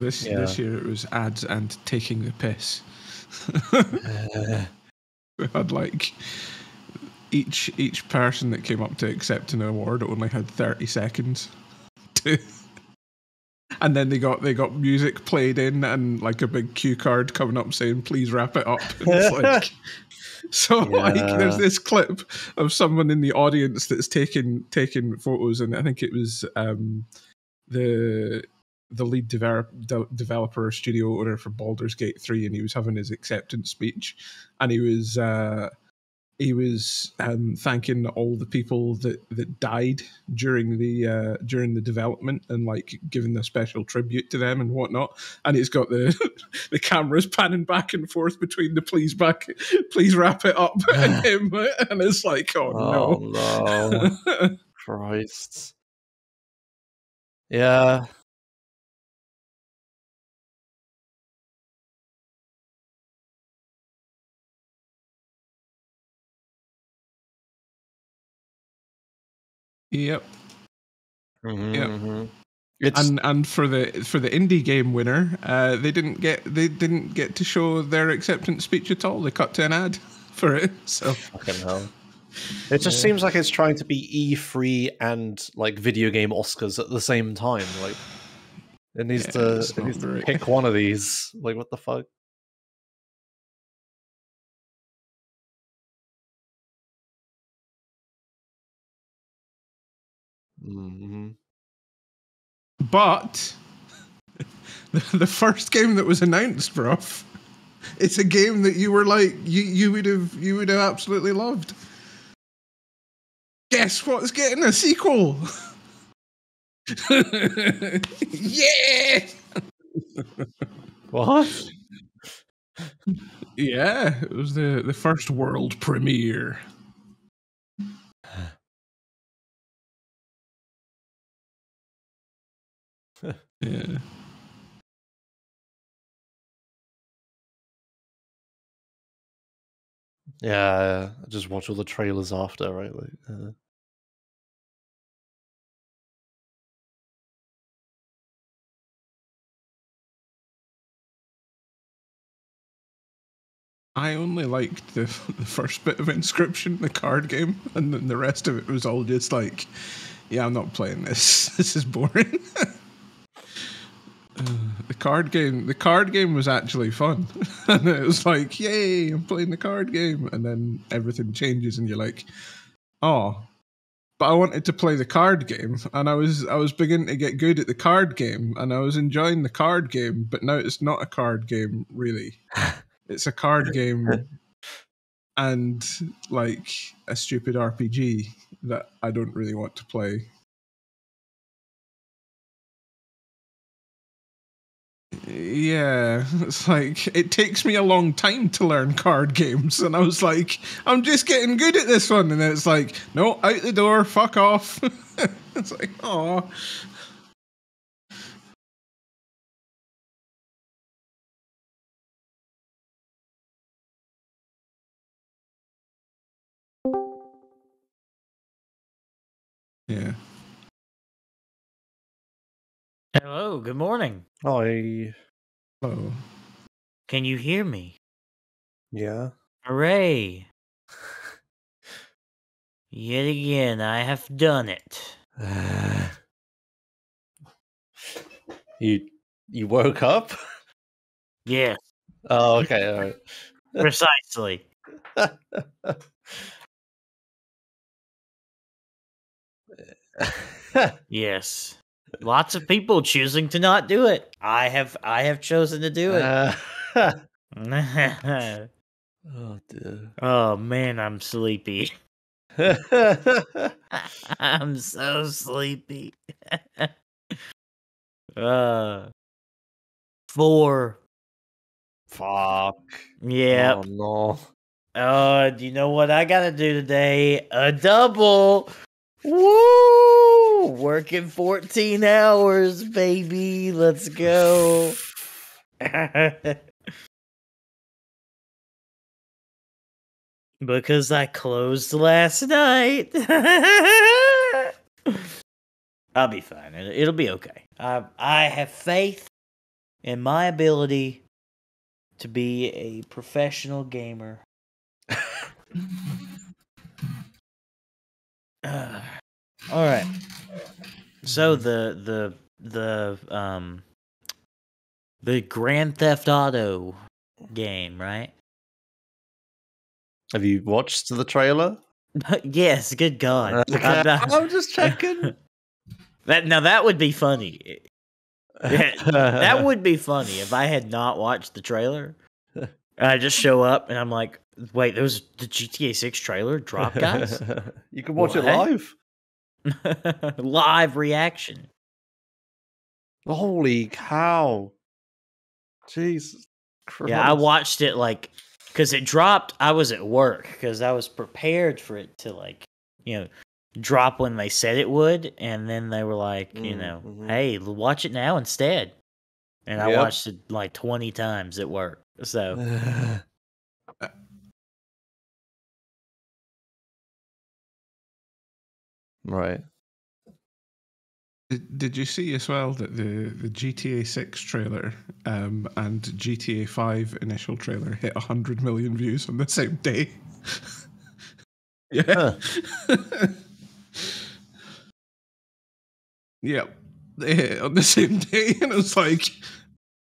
This year it was ads and taking the piss. We had like each person that came up to accept an award only had 30 seconds to, and then they got music played in and like a big cue card coming up saying please wrap it up. And it's like, like there's this clip of someone in the audience that's taking photos, and I think it was the lead developer studio owner for Baldur's Gate 3, and he was having his acceptance speech, and he was thanking all the people that died during the development and like giving a special tribute to them and whatnot. And he's got the the cameras panning back and forth between the please wrap it up and him, and it's like, oh no. Christ. Yeah. Yep. Mm-hmm, yep. Mm-hmm. And for the indie game winner, they didn't get to show their acceptance speech at all. They cut to an ad for it. So fucking hell. It just seems like it's trying to be E3 and like video game Oscars at the same time. Like it needs to pick one of these. Like what the fuck? Mm-hmm. But the first game that was announced, Brough, it's a game that you were like you would have absolutely loved. Guess what's getting a sequel? Yeah. What? Yeah, it was the first world premiere. Yeah. Yeah, I just watch all the trailers after, right? Like, I only liked the first bit of Inscription, the card game, and then the rest of it was all just like, yeah, I'm not playing this. This is boring. The card game was actually fun, and it was like, "Yay, I'm playing the card game!" And then everything changes, and you're like, "Oh, but I wanted to play the card game, and I was beginning to get good at the card game, and I was enjoying the card game, but now it's not a card game, really. It's a card game, and like a stupid RPG that I don't really want to play." Yeah, it's like, it takes me a long time to learn card games, and I was like, I'm just getting good at this one, and then it's like, no, out the door, fuck off. It's like, aw. Yeah. Hello, good morning. Hi. Hello. Can you hear me? Yeah. Hooray. Yet again, I have done it. You woke up? Yes. Oh, okay, all right. Precisely. Yes. Lots of people choosing to not do it. I have chosen to do it. Oh dear. Oh man, I'm sleepy. I'm so sleepy. 4. Fuck. Yeah. Oh no. Do you know what I gotta do today? A double. Woo! Working 14 hours, baby. Let's go. Because I closed last night. I'll be fine. It'll be okay. I have faith in my ability to be a professional gamer. All right. So the Grand Theft Auto game, right? Have you watched the trailer? Yes, good God. I'm just checking. Now that would be funny. That would be funny if I had not watched the trailer. I just show up and I'm like, wait, there was the GTA 6 trailer drop, guys? You can watch it live. Live reaction. Holy cow. Jesus Christ. Yeah, I watched it like... Because it dropped, I was at work, because I was prepared for it to, like, you know, drop when they said it would, and then they were like, you know, hey, watch it now instead. And I watched it, like, 20 times at work, so. Right. Did you see as well that the GTA 6 trailer and GTA 5 initial trailer hit 100 million views on the same day? Yeah. Yeah. They hit on the same day, and it was like,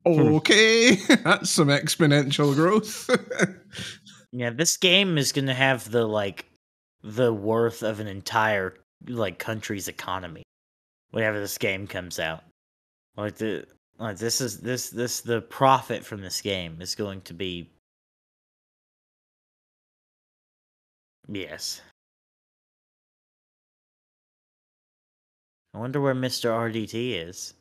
okay, that's some exponential growth. Yeah, this game is going to have the, like, the worth of an entire, like, country's economy. Whenever this game comes out, like the profit from this game is going to be yes. I wonder where Mr. RDT is.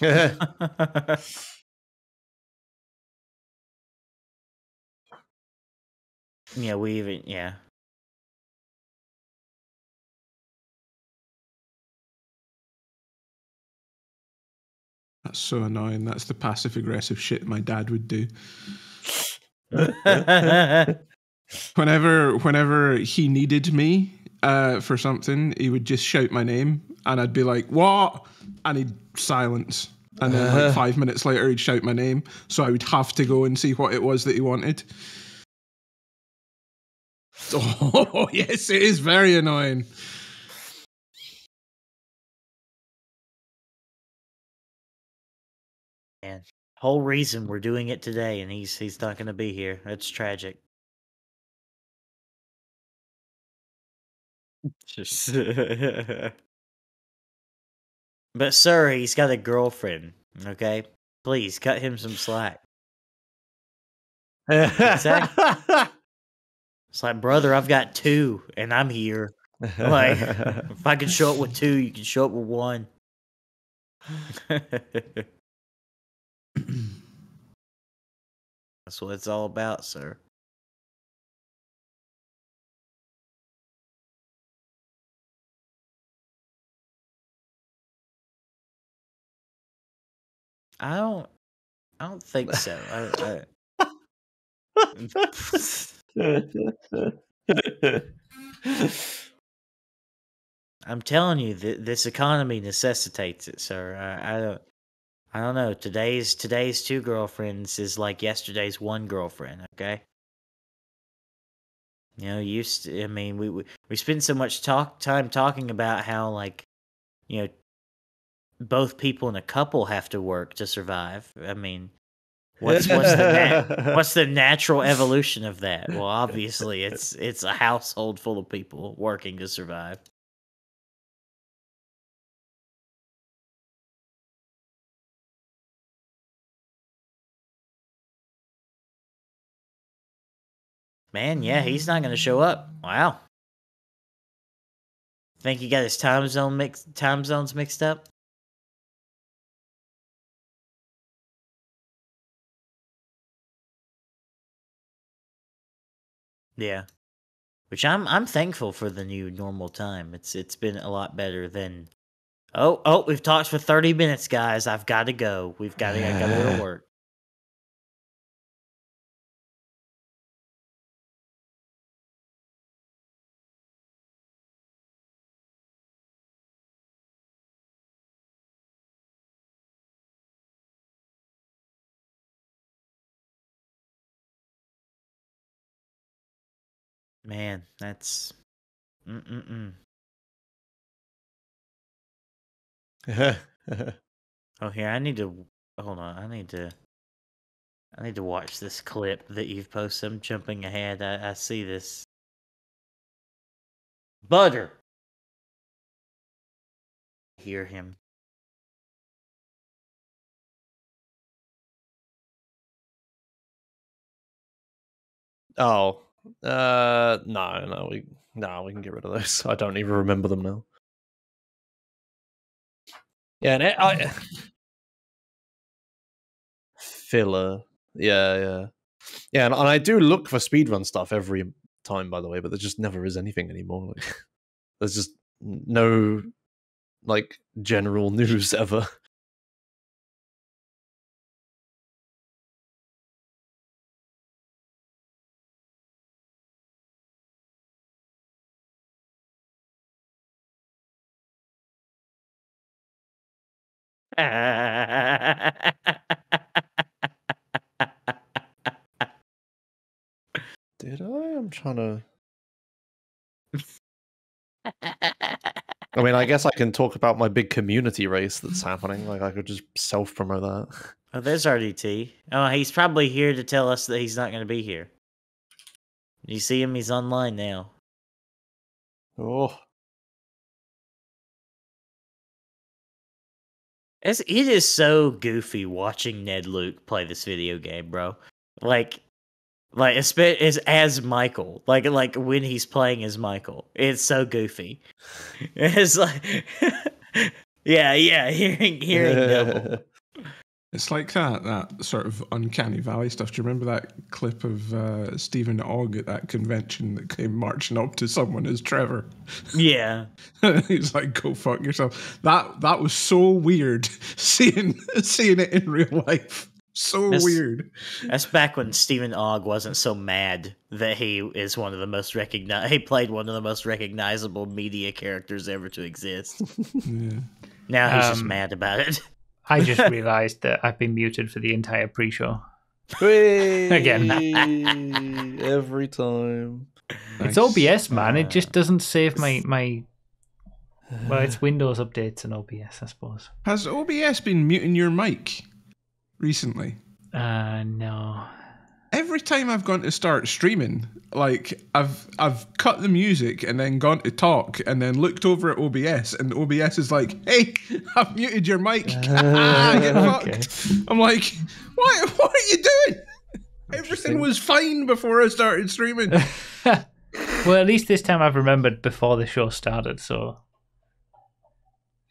Yeah, yeah. That's so annoying. That's the passive-aggressive shit my dad would do. Whenever he needed me for something, he would just shout my name, and I'd be like, what? And he'd silence. And then like 5 minutes later, he'd shout my name, so I would have to go and see what it was that he wanted. Oh, yes, it is very annoying. Whole reason we're doing it today, and he's not going to be here. That's tragic. Just but sir, he's got a girlfriend. Okay, please cut him some slack. Exactly. It's like, brother, I've got two, and I'm here. Like, if I can show up with two, you can show up with one. That's what it's all about, sir. I don't think so. I'm telling you, this economy necessitates it, sir. I don't know. Today's two girlfriends is like yesterday's one girlfriend. Okay. You know, I mean, we spend so much time talking about how, like, you know, both people in a couple have to work to survive. I mean, what's the natural evolution of that? Well, obviously, it's a household full of people working to survive. Man, yeah, he's not going to show up. Wow. Think he got his time zones mixed up? Yeah. Which I'm thankful for the new normal time. It's been a lot better than oh, we've talked for 30 minutes, guys. I've got to go. I got to go to work. Man, that's... Oh, here, I need to... Hold on, I need to watch this clip that you've posted. I'm jumping ahead. I see this. Butter! Hear him. Oh, no, we can get rid of those. I don't even remember them now. Yeah, and I filler. Yeah, and I do look for speedrun stuff every time, by the way, but there just never is anything anymore. Like, there's just no like general news ever. Did I? I'm trying to... I mean, I guess I can talk about my big community race that's happening. Like, I could just self-promote that. Oh, there's RDT. Oh, he's probably here to tell us that he's not going to be here. You see him? He's online now. Oh. It is so goofy watching Ned Luke play this video game, bro. Like as Michael. Like when he's playing as Michael, it's so goofy. It's like, yeah. Hearing Neville. It's like that sort of uncanny valley stuff. Do you remember that clip of Stephen Ogg at that convention that came marching up to someone as Trevor? Yeah, he's like, "Go fuck yourself." That was so weird seeing it in real life. So weird. That's back when Stephen Ogg wasn't so mad that he is one of the most He played one of the most recognizable media characters ever to exist. Yeah. Now he's just mad about it. I just realized that I've been muted for the entire pre-show. Again. Every time. It's OBS, man. It just doesn't save my... Well, it's Windows updates and OBS, I suppose. Has OBS been muting your mic recently? No. Every time I've gone to start streaming, like I've cut the music and then gone to talk and then looked over at OBS and OBS is like, "Hey, I've muted your mic." Get fucked. I'm like, what are you doing? Everything was fine before I started streaming. Well, at least this time I've remembered before the show started, so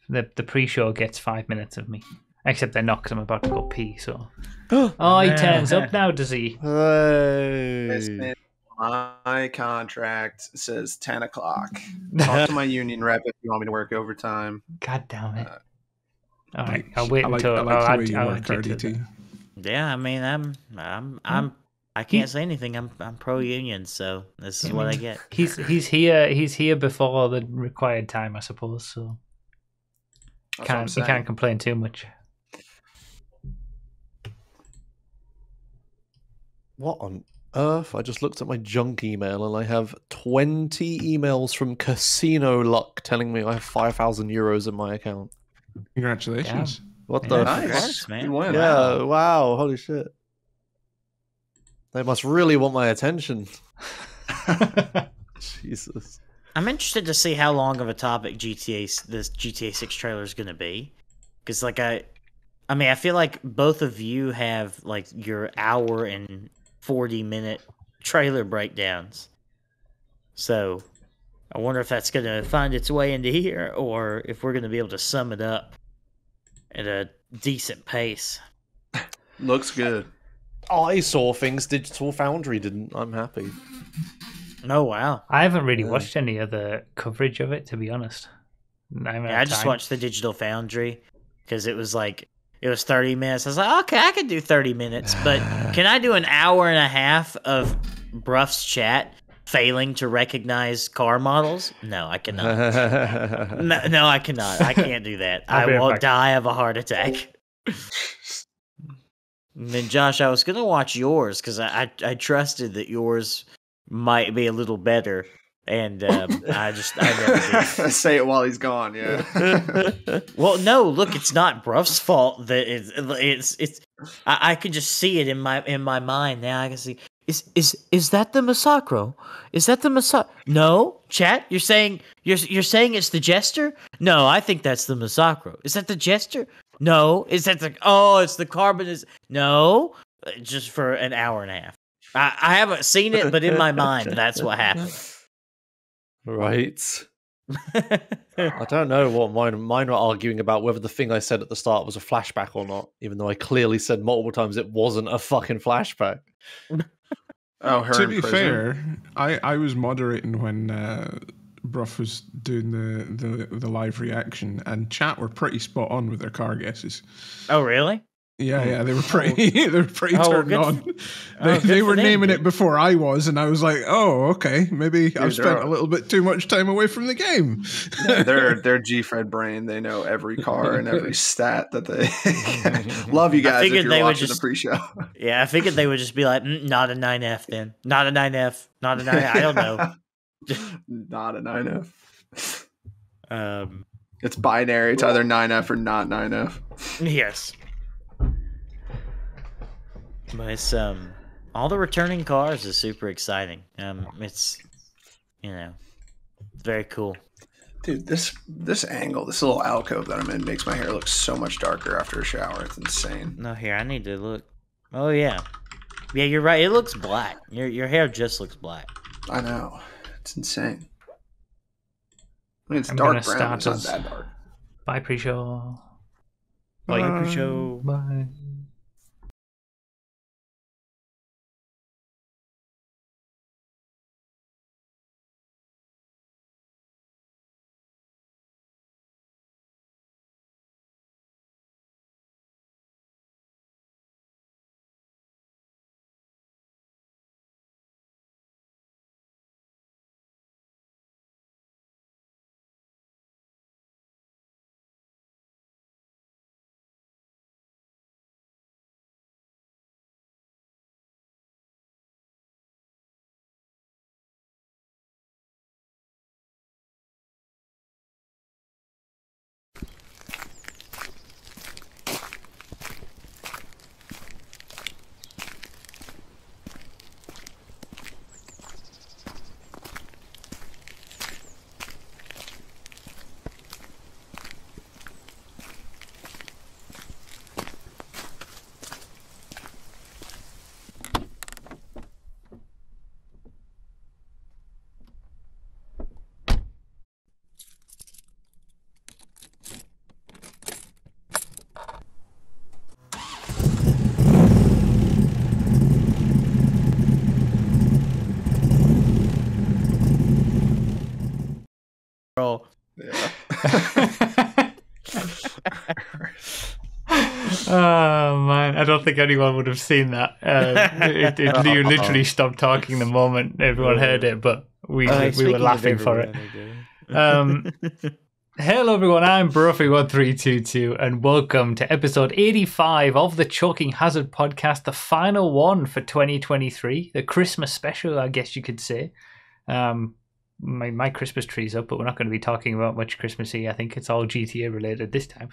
the pre-show gets 5 minutes of me. Except they're not, because I'm about to go pee, so... Oh, he turns up now, does he? Hey. My contract says 10 o'clock. Talk to my union rep if you want me to work overtime. God damn it. All right, I'll wait until... I like the way you work, RDT. Yeah, I mean, I can't say anything. I'm pro-union, so this is what I get. He's here before the required time, I suppose, so... You can't complain too much. What on earth? I just looked at my junk email and I have 20 emails from Casino Luck telling me I have 5,000 euros in my account. Congratulations. Damn. What the fuck? Man. Yeah, wow, holy shit. They must really want my attention. Jesus. I'm interested to see how long of a topic this GTA 6 trailer is going to be. Because, like, I mean, I feel like both of you have, like, your hour and 40-minute trailer breakdowns. So, I wonder if that's going to find its way into here, or if we're going to be able to sum it up at a decent pace. Looks good. I saw things Digital Foundry didn't. I'm happy. Oh, wow. I haven't really watched any other coverage of it, to be honest. I just watched the Digital Foundry because it was like, it was 30 minutes. I was like, okay, I can do 30 minutes, but can I do an hour and a half of Brough's chat failing to recognize car models? No, I cannot. No, I cannot. I can't do that. I will die of a heart attack. And then, Josh, I was going to watch yours because I trusted that yours might be a little better. And I never did. Say it while he's gone. Yeah. Well, no, look, it's not Brough's fault that I can just see it in my mind now. I can see is that the Massacro? Is that the Massacro? No, chat. You're saying it's the Jester? No, I think that's the Massacro. Is that the Jester? No. Is that the it's the Carbonist? No. Just for an hour and a half. I haven't seen it, but in my mind, that's what happened. Right. I don't know what mine were arguing about, whether the thing I said at the start was a flashback or not, even though I clearly said multiple times it wasn't a fucking flashback. Oh, her to be prison. Fair, I was moderating when Brough was doing the live reaction, and chat were pretty spot on with their car guesses. Oh, really? Yeah, yeah, they were pretty. They were pretty turned on. They were naming it before I was, and I was like, "Oh, okay, maybe I've spent a little bit too much time away from the game." Yeah, they're G-Fred brain. They know every car and every stat that they love. You guys, if you're watching the pre-show. Yeah, I figured they would just be like, "Not a 9F, then. Not a 9F. Not a 9." I don't know. Not a 9F. It's binary. It's either 9F or not 9F. Yes. But it's all the returning cars is super exciting. It's very cool. Dude, this angle, this little alcove that I'm in makes my hair look so much darker after a shower. It's insane. No, here, I need to look. Oh yeah. Yeah, you're right. It looks black. Your hair just looks black. I know. It's insane. I mean, it's dark brown. It's not that dark. Bye pre-show. Bye pre-show. Bye. Oh man, I don't think anyone would have seen that. You literally stopped talking the moment everyone heard it, but we were laughing for it. Hello everyone, I'm Broughy 1322 and welcome to episode 85 of the Choking Hazard podcast, the final one for 2023, the Christmas special, I guess you could say. My Christmas tree's up, but we're not going to be talking about much Christmassy. I think it's all GTA related this time.